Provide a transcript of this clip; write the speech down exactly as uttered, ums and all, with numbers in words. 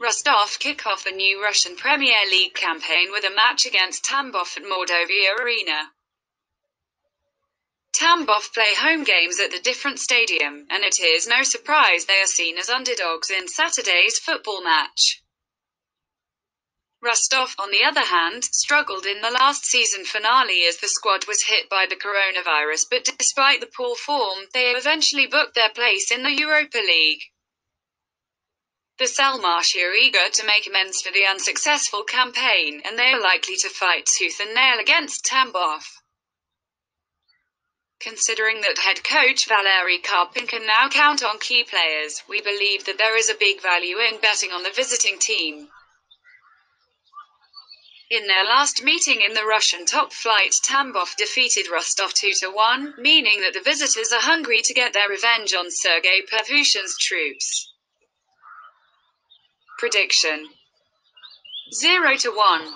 Rostov kick off a new Russian Premier League campaign with a match against Tambov at Mordovia Arena. Tambov play home games at the different stadium, and it is no surprise they are seen as underdogs in Saturday's football match. Rostov, on the other hand, struggled in the last season finale as the squad was hit by the coronavirus, but despite the poor form, they eventually booked their place in the Europa League. The Selmarshi are eager to make amends for the unsuccessful campaign, and they are likely to fight tooth and nail against Tambov. Considering that head coach Valery Karpin can now count on key players, we believe that there is a big value in betting on the visiting team. In their last meeting in the Russian top flight, Tambov defeated Rostov two to one, meaning that the visitors are hungry to get their revenge on Sergei Pervushin's troops. Prediction zero to one.